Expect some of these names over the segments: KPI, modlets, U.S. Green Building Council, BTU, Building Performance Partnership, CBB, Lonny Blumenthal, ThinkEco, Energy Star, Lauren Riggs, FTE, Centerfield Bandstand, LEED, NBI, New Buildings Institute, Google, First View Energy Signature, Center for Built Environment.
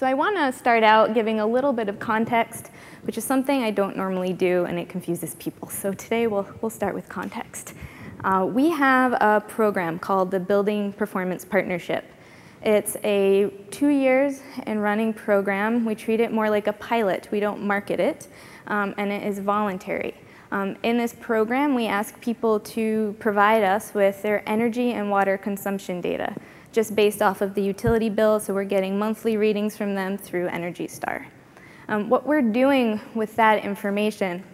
So I want to start out giving a little bit of context, which is something I don't normally do, and it confuses people. So today we'll start with context. We have a program called the Building Performance Partnership. It's a 2 years and running program. We treat it more like a pilot. We don't market it, and it is voluntary. In this program, we ask people to provide us with their energy and water consumption data, just based off of the utility bill, so we're getting monthly readings from them through Energy Star. What we're doing with that information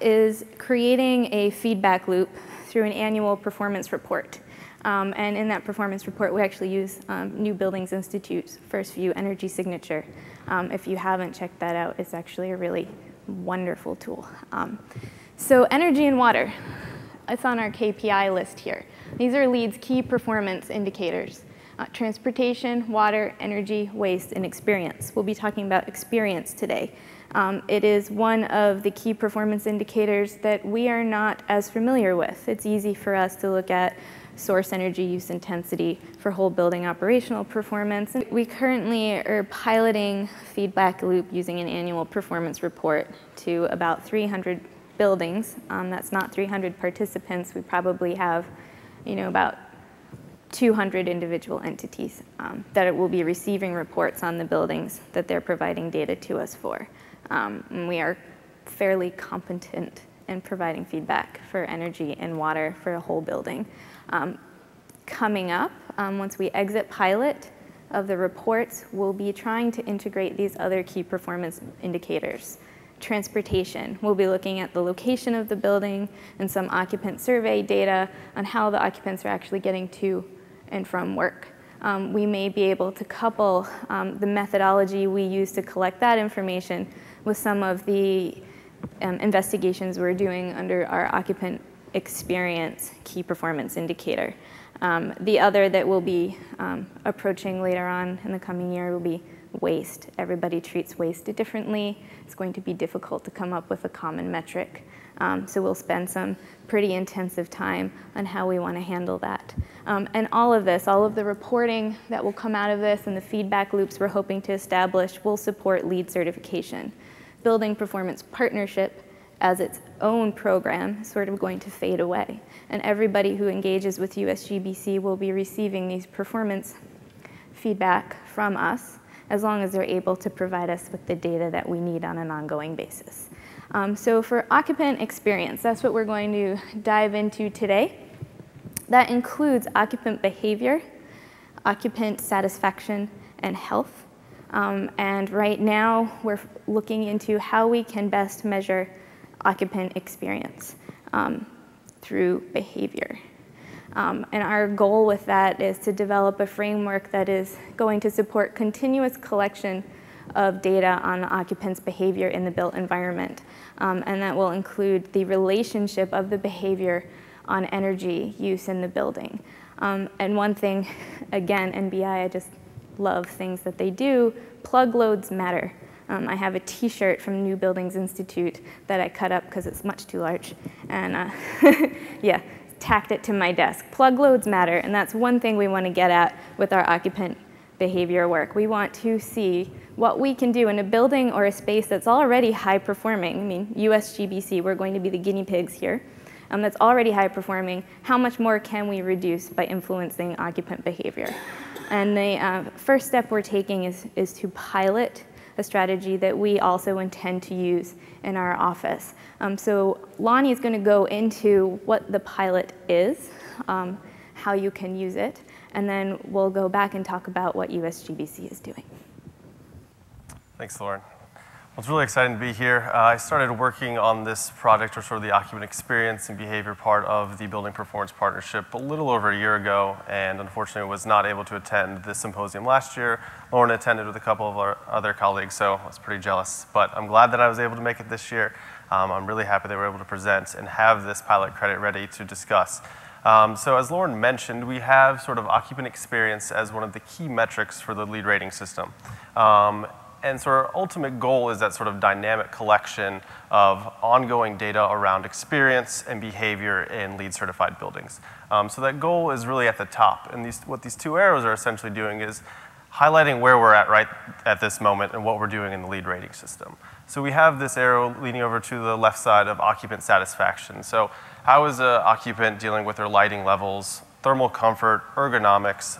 is creating a feedback loop through an annual performance report. And in that performance report, we actually use New Buildings Institute's First View Energy Signature. If you haven't checked that out, it's actually a really wonderful tool. So energy and water, it's on our KPI list here. These are LEED's key performance indicators. Transportation, water, energy, waste, and experience. We'll be talking about experience today. It is one of the key performance indicators that we are not as familiar with. It's easy for us to look at source energy use intensity for whole building operational performance. We currently are piloting feedback loop using an annual performance report to about 300 buildings. That's not 300 participants. We probably have, you know, about 200 individual entities that it will be receiving reports on the buildings that they're providing data to us for. And we are fairly competent in providing feedback for energy and water for a whole building. Coming up, once we exit pilot of the reports, we'll be trying to integrate these other key performance indicators. Transportation, we'll be looking at the location of the building and some occupant survey data on how the occupants are actually getting to and from work. We may be able to couple the methodology we use to collect that information with some of the investigations we're doing under our occupant experience key performance indicator. The other that we'll be approaching later on in the coming year will be waste. Everybody treats waste differently. It's going to be difficult to come up with a common metric. So we'll spend some pretty intensive time on how we want to handle that. And all of this, all of the reporting that will come out of this and the feedback loops we're hoping to establish will support LEED certification. Building Performance Partnership as its own program is sort of going to fade away. And everybody who engages with USGBC will be receiving these performance feedback from us, as long as they're able to provide us with the data that we need on an ongoing basis. So for occupant experience, that's what we're going to dive into today. That includes occupant behavior, occupant satisfaction, and health. And right now, we're looking into how we can best measure occupant experience through behavior. And our goal with that is to develop a framework that is going to support continuous collection of data on the occupant's behavior in the built environment. And that will include the relationship of the behavior on energy use in the building. And one thing, again, NBI, I just love things that they do, plug loads matter. I have a t-shirt from New Buildings Institute that I cut up because it's much too large. And yeah. Tacked it to my desk. Plug loads matter, and that's one thing we want to get at with our occupant behavior work. We want to see what we can do in a building or a space that's already high performing. I mean, USGBC, we're going to be the guinea pigs here. That's already high performing. How much more can we reduce by influencing occupant behavior? And the first step we're taking is to pilot a strategy that we also intend to use in our office. So Lonnie is going to go into what the pilot is, how you can use it, and then we'll go back and talk about what USGBC is doing. Thanks, Lauren. Well, it's really exciting to be here. I started working on this project, or sort of the occupant experience and behavior part of the Building Performance Partnership, a little over a year ago, and unfortunately was not able to attend this symposium last year. Lauren attended with a couple of our other colleagues, so I was pretty jealous. But I'm glad that I was able to make it this year. I'm really happy they were able to present and have this pilot credit ready to discuss. So as Lauren mentioned, we have sort of occupant experience as one of the key metrics for the LEED rating system. And so our ultimate goal is that sort of dynamic collection of ongoing data around experience and behavior in LEED certified buildings. So that goal is really at the top. And what these two arrows are essentially doing is highlighting where we're at right at this moment and what we're doing in the LEED rating system. So we have this arrow leading over to the left side of occupant satisfaction. So how is an occupant dealing with their lighting levels, thermal comfort, ergonomics,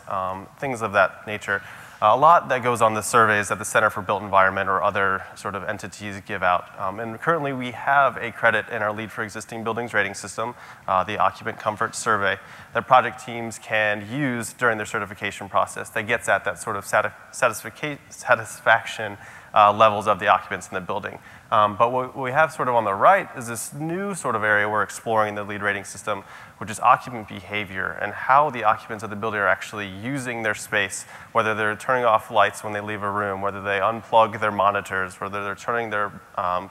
things of that nature. A lot that goes on the surveys that the Center for Built Environment or other sort of entities give out. And currently we have a credit in our LEED for Existing Buildings rating system, the Occupant Comfort Survey, that project teams can use during their certification process that gets at that sort of satisfaction levels of the occupants in the building. But what we have sort of on the right is this new sort of area we're exploring the LEED rating system, which is occupant behavior and how the occupants of the building are actually using their space, whether they're turning off lights when they leave a room, whether they unplug their monitors, whether they're turning their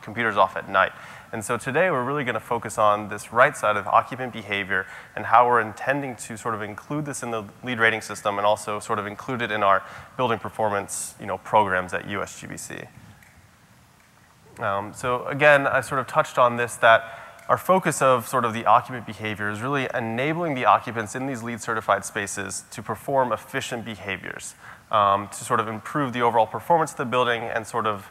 computers off at night. And so today we're really going to focus on this right side of occupant behavior and how we're intending to sort of include this in the LEED rating system and also sort of include it in our building performance programs at USGBC. So again, I sort of touched on this, that our focus of sort of the occupant behavior is really enabling the occupants in these LEED certified spaces to perform efficient behaviors, to sort of improve the overall performance of the building and sort of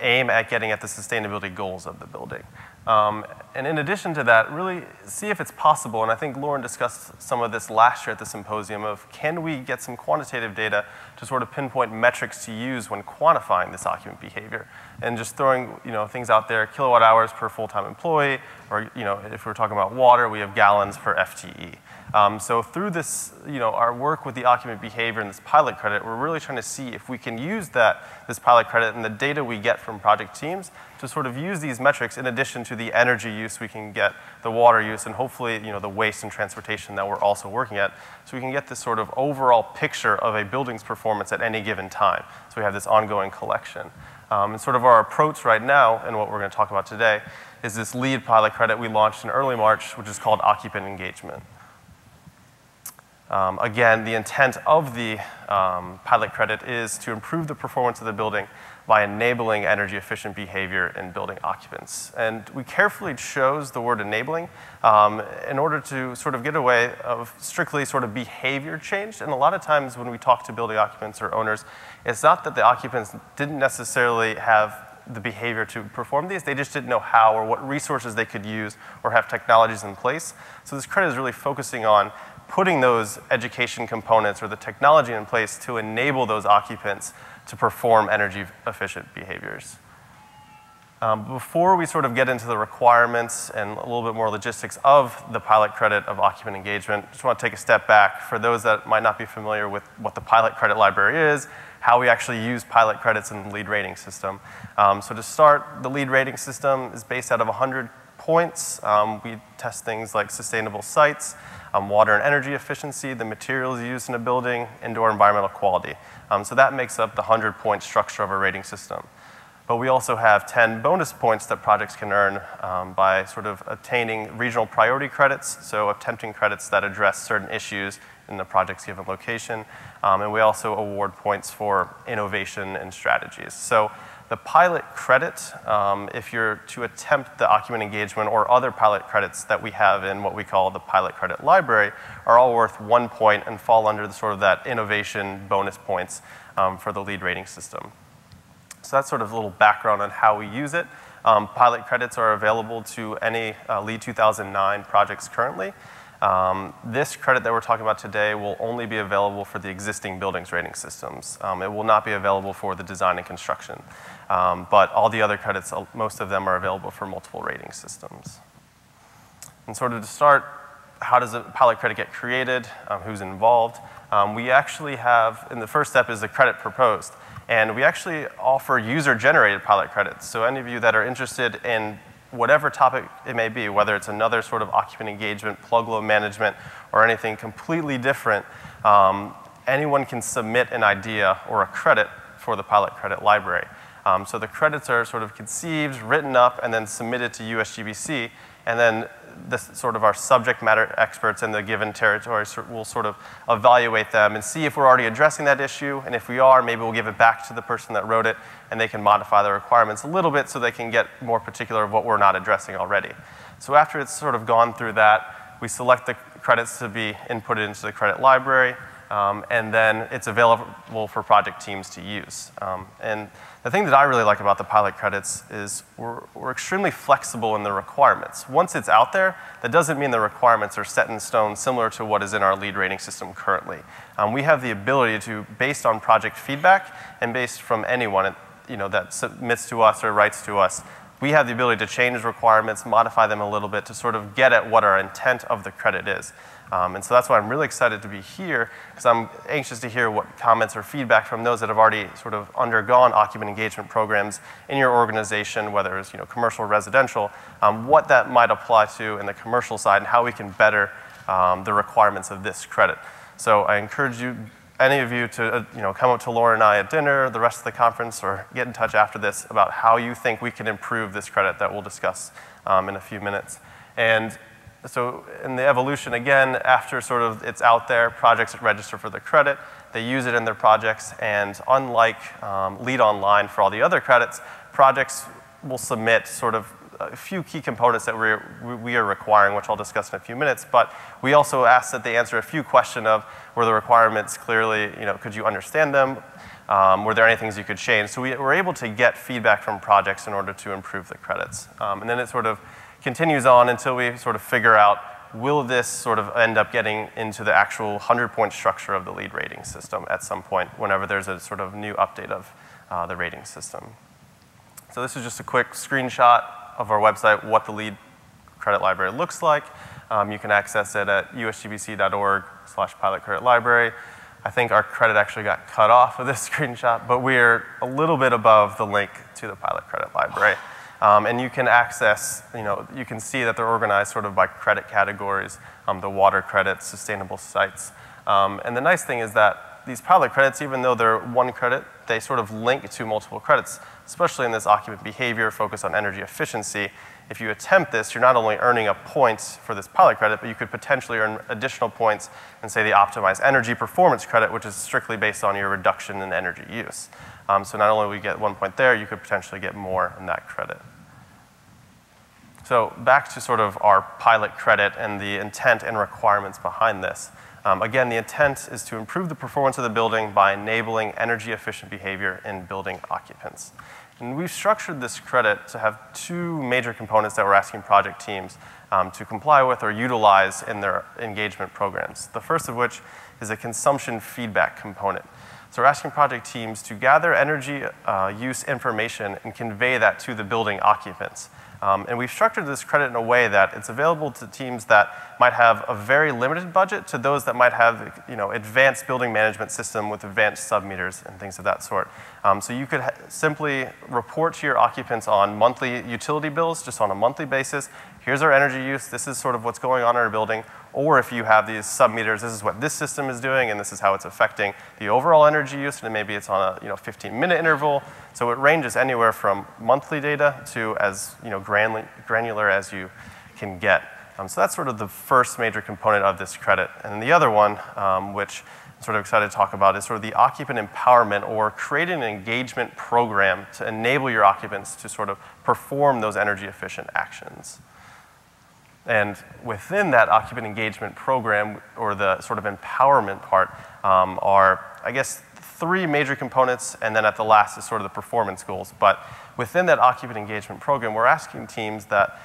aim at getting at the sustainability goals of the building. And in addition to that, really see if it's possible, and I think Lauren discussed some of this last year at the symposium, of can we get some quantitative data to sort of pinpoint metrics to use when quantifying this occupant behavior, and just throwing things out there, kilowatt hours per full-time employee, or if we're talking about water, we have gallons per FTE. So through this, our work with the occupant behavior and this pilot credit, we're really trying to see if we can use this pilot credit and the data we get from project teams to sort of use these metrics in addition to the energy use we can get, the water use, and hopefully the waste and transportation that we're also working at, so we can get this sort of overall picture of a building's performance at any given time. So we have this ongoing collection. And sort of our approach right now, and what we're going to talk about today, is this LEED pilot credit we launched in early March, which is called Occupant Engagement. Again, the intent of the pilot credit is to improve the performance of the building by enabling energy-efficient behavior in building occupants. And we carefully chose the word enabling in order to sort of get away of strictly sort of behavior change. And a lot of times when we talk to building occupants or owners, it's not that the occupants didn't necessarily have the behavior to perform these. They just didn't know how or what resources they could use or have technologies in place. So this credit is really focusing on putting those education components or the technology in place to enable those occupants to perform energy-efficient behaviors. Before we sort of get into the requirements and a little bit more logistics of the pilot credit of occupant engagement, I just want to take a step back for those that might not be familiar with what the pilot credit library is, how we actually use pilot credits in the LEED rating system. So to start, the LEED rating system is based out of 100 points. We test things like sustainable sites, water and energy efficiency, the materials used in a building, indoor environmental quality. So that makes up the 100-point structure of a rating system. But we also have 10 bonus points that projects can earn by sort of obtaining regional priority credits, so attempting credits that address certain issues in the project's given location. And we also award points for innovation and strategies. So the pilot credit, if you're to attempt the occupant engagement or other pilot credits that we have in what we call the pilot credit library, are all worth 1 point and fall under the sort of that innovation bonus points for the LEED rating system. So that's sort of a little background on how we use it. Pilot credits are available to any LEED 2009 projects currently. This credit that we're talking about today will only be available for the existing buildings rating systems. It will not be available for the design and construction. But all the other credits, most of them are available for multiple rating systems. And sort of to start, how does a pilot credit get created? Who's involved? We actually have, and the first step is the credit proposed. And we actually offer user-generated pilot credits. So any of you that are interested in whatever topic it may be, whether it's another sort of occupant engagement, plug load management, or anything completely different, anyone can submit an idea or a credit for the pilot credit library. So the credits are sort of conceived, written up, and then submitted to USGBC, and then this sort of our subject matter experts in the given territory will sort of evaluate them and see if we're already addressing that issue, and if we are, maybe we'll give it back to the person that wrote it, and they can modify the requirements a little bit so they can get more particular of what we're not addressing already. So after it's sort of gone through that, we select the credits to be inputted into the credit library. and then it's available for project teams to use. And the thing that I really like about the pilot credits is we're extremely flexible in the requirements. Once it's out there, that doesn't mean the requirements are set in stone similar to what is in our LEED rating system currently. We have the ability to, based on project feedback and based from anyone that submits to us or writes to us, we have the ability to change requirements, modify them a little bit to sort of get at what our intent of the credit is. And so that's why I'm really excited to be here, because I'm anxious to hear what comments or feedback from those that have already sort of undergone occupant engagement programs in your organization, whether it's commercial or residential, what that might apply to in the commercial side and how we can better the requirements of this credit. So I encourage you, any of you, to come up to Laura and I at dinner, the rest of the conference, or get in touch after this about how you think we can improve this credit that we'll discuss in a few minutes. And so in the evolution, again, after sort of it's out there, projects that register for the credit, they use it in their projects, and unlike LEED Online for all the other credits, projects will submit sort of a few key components that we are requiring, which I'll discuss in a few minutes, but we also ask that they answer a few questions of, were the requirements clearly, could you understand them? Were there any things you could change? So we're able to get feedback from projects in order to improve the credits. And then it sort of continues on until we sort of figure out, will this sort of end up getting into the actual 100-point structure of the LEED rating system at some point, whenever there's a sort of new update of the rating system. So this is just a quick screenshot of our website, what the LEED credit library looks like. You can access it at usgbc.org/pilotcreditlibrary. I think our credit actually got cut off of this screenshot, but we're a little bit above the link to the pilot credit library. And you can access, you can see that they're organized sort of by credit categories, the water credits, sustainable sites. And the nice thing is that these pilot credits, even though they're one credit, they sort of link to multiple credits, especially in this occupant behavior focus on energy efficiency. If you attempt this, you're not only earning a point for this pilot credit, but you could potentially earn additional points in, say, the optimized energy performance credit, which is strictly based on your reduction in energy use. So not only do we get one point there, you could potentially get more in that credit. So back to sort of our pilot credit and the intent and requirements behind this. Again, the intent is to improve the performance of the building by enabling energy-efficient behavior in building occupants. And we've structured this credit to have two major components that we're asking project teams to comply with or utilize in their engagement programs. The first of which is a consumption feedback component. So we're asking project teams to gather energy use information and convey that to the building occupants. And we've structured this credit in a way that it's available to teams that might have a very limited budget to those that might have advanced building management system with advanced submeters and things of that sort. So you could simply report to your occupants on monthly utility bills, just on a monthly basis. Here's our energy use. This is sort of what's going on in our building. Or if you have these submeters, this is what this system is doing, and this is how it's affecting the overall energy use, and maybe it's on a 15-minute interval. So it ranges anywhere from monthly data to as granular as you can get. So that's sort of the first major component of this credit. And the other one, which I'm sort of excited to talk about, is sort of the occupant empowerment, or creating an engagement program to enable your occupants to sort of perform those energy-efficient actions. And within that occupant engagement program, or the sort of empowerment part, are, I guess, three major components, and then at the last is sort of the performance goals. But within that occupant engagement program, we're asking teams that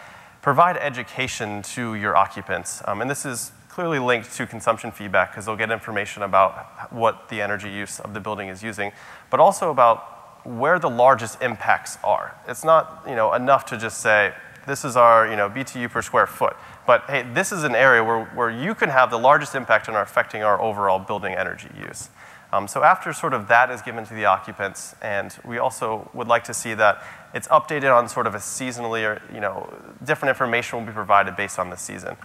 provide education to your occupants. And this is clearly linked to consumption feedback, because they'll get information about what the energy use of the building is using, but also about where the largest impacts are. It's not enough to just say, this is our BTU per square foot. But hey, this is an area where you can have the largest impact on affecting our overall building energy use. So after sort of that is given to the occupants, and we also would like to see that it's updated on sort of a seasonally, or different information will be provided based on the season.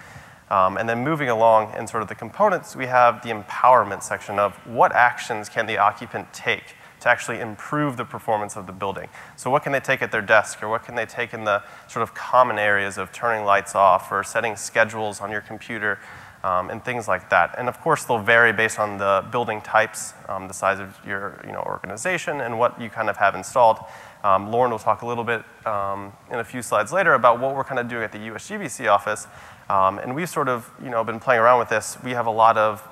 And then moving along in sort of the components, we have the empowerment section of what actions can the occupant take to actually improve the performance of the building. So what can they take at their desk, or what can they take in the sort of common areas of turning lights off or setting schedules on your computer and things like that. And of course, they'll vary based on the building types, the size of your organization, and what you kind of have installed. Lauren will talk a little bit in a few slides later about what we're kind of doing at the USGBC office And we've sort of, been playing around with this. We have a lot of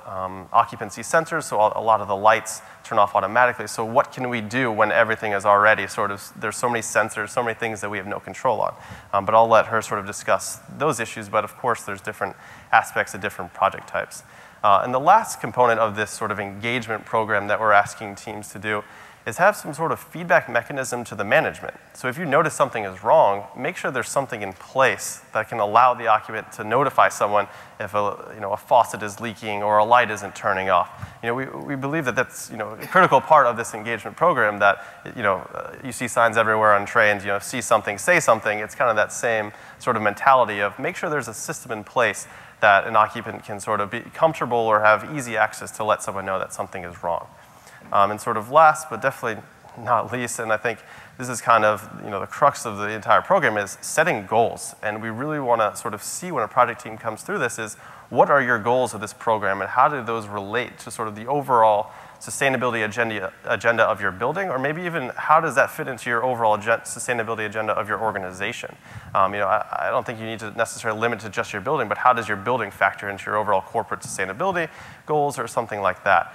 occupancy sensors, so a lot of the lights turn off automatically. So what can we do when everything is already sort of, there's so many sensors, so many things that we have no control on. But I'll let her sort of discuss those issues. But of course, there's different aspects of different project types. And the last component of this sort of engagement program that we're asking teams to do is have some sort of feedback mechanism to the management. So if you notice something is wrong, make sure there's something in place that can allow the occupant to notify someone if a faucet is leaking or a light isn't turning off. We believe that that's a critical part of this engagement program. That you see signs everywhere on trains. See something, say something. It's kind of that same sort of mentality of make sure there's a system in place that an occupant can sort of be comfortable or have easy access to let someone know that something is wrong. And sort of last, but definitely not least, and I think this is kind of the crux of the entire program is setting goals. And we really want to sort of see when a project team comes through this is what are your goals of this program and how do those relate to sort of the overall sustainability agenda of your building, or maybe even how does that fit into your overall sustainability agenda of your organization? I don't think you need to necessarily limit to just your building, but how does your building factor into your overall corporate sustainability goals or something like that?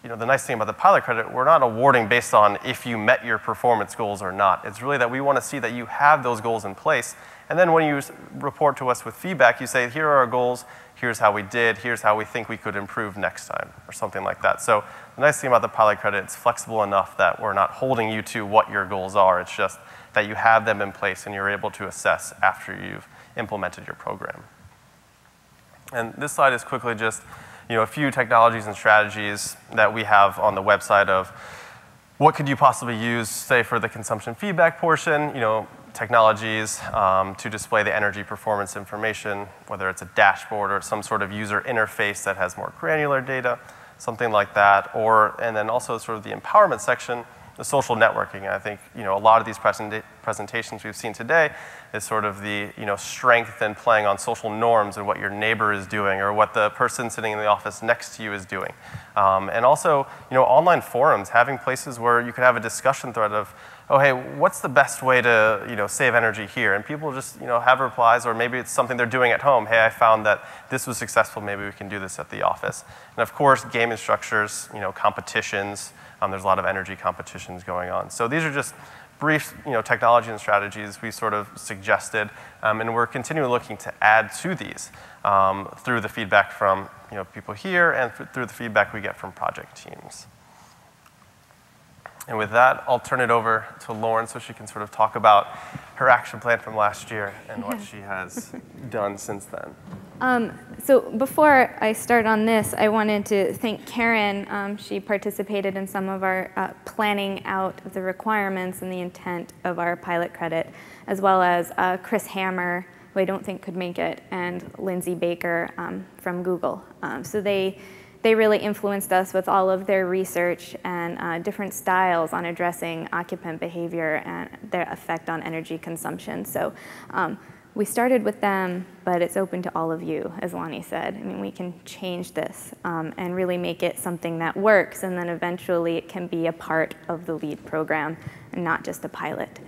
And the nice thing about the pilot credit, we're not awarding based on if you met your performance goals or not. It's really that we want to see that you have those goals in place. And then when you report to us with feedback, you say, here are our goals, here's how we did, here's how we think we could improve next time, or something like that. So the nice thing about the pilot credit, it's flexible enough that we're not holding you to what your goals are. It's just that you have them in place and you're able to assess after you've implemented your program. And this slide is quickly just a few technologies and strategies that we have on the website of what could you possibly use, say, for the consumption feedback portion, technologies to display the energy performance information, whether it's a dashboard or some sort of user interface that has more granular data, something like that, and then also sort of the empowerment section, the social networking. And I think, a lot of these presentations we've seen today is sort of the, strength and playing on social norms and what your neighbor is doing or what the person sitting in the office next to you is doing. And also, online forums, having places where you could have a discussion thread of, oh, hey, what's the best way to, save energy here? And people just, have replies, or maybe it's something they're doing at home. Hey, I found that this was successful. Maybe we can do this at the office. And of course, gaming structures, competitions. There's a lot of energy competitions going on. So these are just brief, technology and strategies we sort of suggested, and we're continually looking to add to these through the feedback from, people here and through the feedback we get from project teams. And with that, I'll turn it over to Lauren so she can sort of talk about her action plan from last year and what she has done since then. So before I start on this, I wanted to thank Karen. She participated in some of our planning out of the requirements and the intent of our pilot credit, as well as Chris Hammer, who I don't think could make it, and Lindsay Baker from Google. So they really influenced us with all of their research and different styles on addressing occupant behavior and their effect on energy consumption. So we started with them, but it's open to all of you, as Lonnie said. I mean, we can change this and really make it something that works, and then eventually it can be a part of the LEED program and not just a pilot.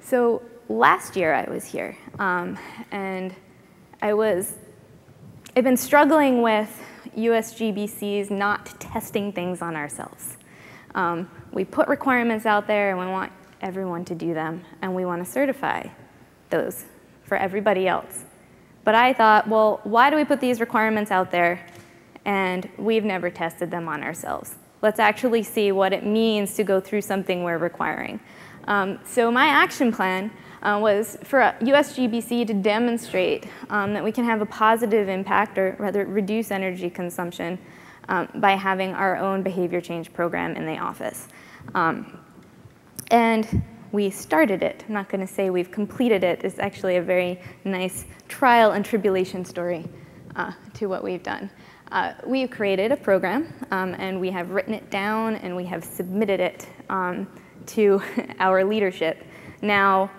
So last year I was here, and I've been struggling with USGBC's not testing things on ourselves. We put requirements out there and we want everyone to do them, and we want to certify those for everybody else. But I thought, well, why do we put these requirements out there and we've never tested them on ourselves? Let's actually see what it means to go through something we're requiring. So my action plan was for USGBC to demonstrate that we can have a positive impact, or rather reduce energy consumption by having our own behavior change program in the office. And we started it. I'm not going to say we've completed it. It's actually a very nice trial and tribulation story to what we've done. We've created a program, and we have written it down, and we have submitted it to our leadership. Now,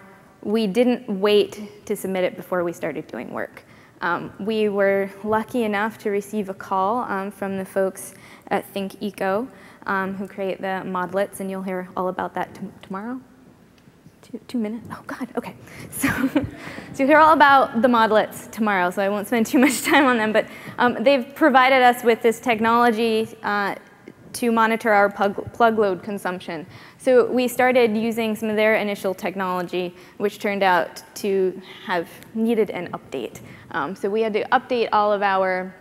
we didn't wait to submit it before we started doing work. We were lucky enough to receive a call from the folks at ThinkEco who create the modlets, and you'll hear all about that tomorrow. 2 minutes? Oh, God, OK. So you'll hear all about the modlets tomorrow, so I won't spend too much time on them. But they've provided us with this technology to monitor our plug load consumption. So we started using some of their initial technology, which turned out to have needed an update. So we had to update all of our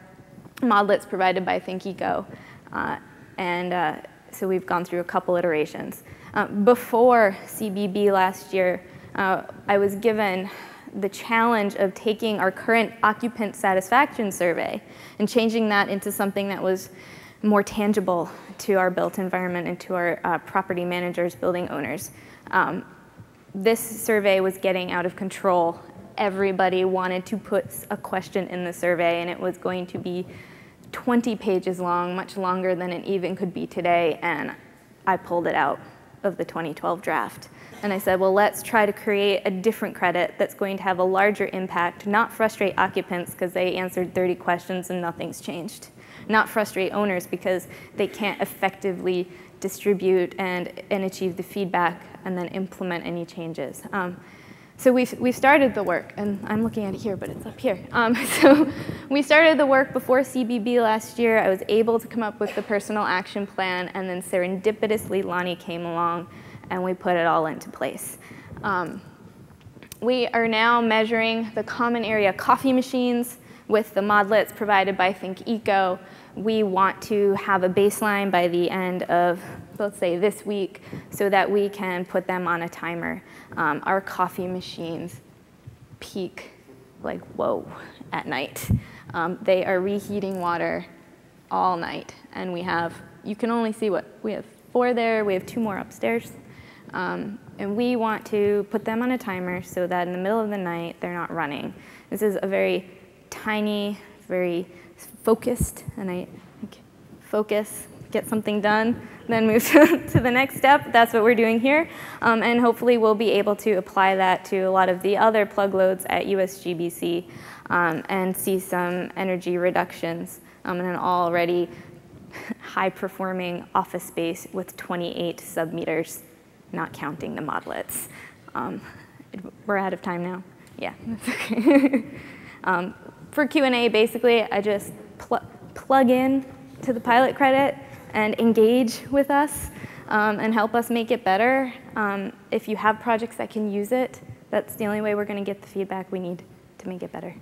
modlets provided by ThinkEco. So we've gone through a couple iterations. Before CBB last year, I was given the challenge of taking our current occupant satisfaction survey and changing that into something that was more tangible to our built environment and to our property managers, building owners. This survey was getting out of control. Everybody wanted to put a question in the survey, and it was going to be 20 pages long, much longer than it even could be today, and I pulled it out of the 2012 draft. And I said, well, let's try to create a different credit that's going to have a larger impact, not frustrate occupants because they answered 30 questions and nothing's changed, not frustrate owners because they can't effectively distribute and achieve the feedback and then implement any changes. So we've started the work, and I'm looking at it here, but it's up here. So we started the work before CBB last year. I was able to come up with the personal action plan, and then serendipitously Lonnie came along, and we put it all into place. We are now measuring the common area coffee machines with the modlets provided by ThinkEco. We want to have a baseline by the end of, let's say, this week, so that we can put them on a timer. Our coffee machines peak, like, whoa, at night. They are reheating water all night. And we have, you can only see what, we have 4 there, we have 2 more upstairs. And we want to put them on a timer so that in the middle of the night, they're not running. This is a very tiny, very focused, and I focus, get something done, then move to the next step. That's what we're doing here. And hopefully we'll be able to apply that to a lot of the other plug loads at USGBC and see some energy reductions in an already high-performing office space with 28 sub-meters, not counting the modlets. We're out of time now. Yeah, that's okay. For Q&A, basically, I just plug in to the pilot credit and engage with us and help us make it better. If you have projects that can use it, that's the only way we're going to get the feedback we need to make it better.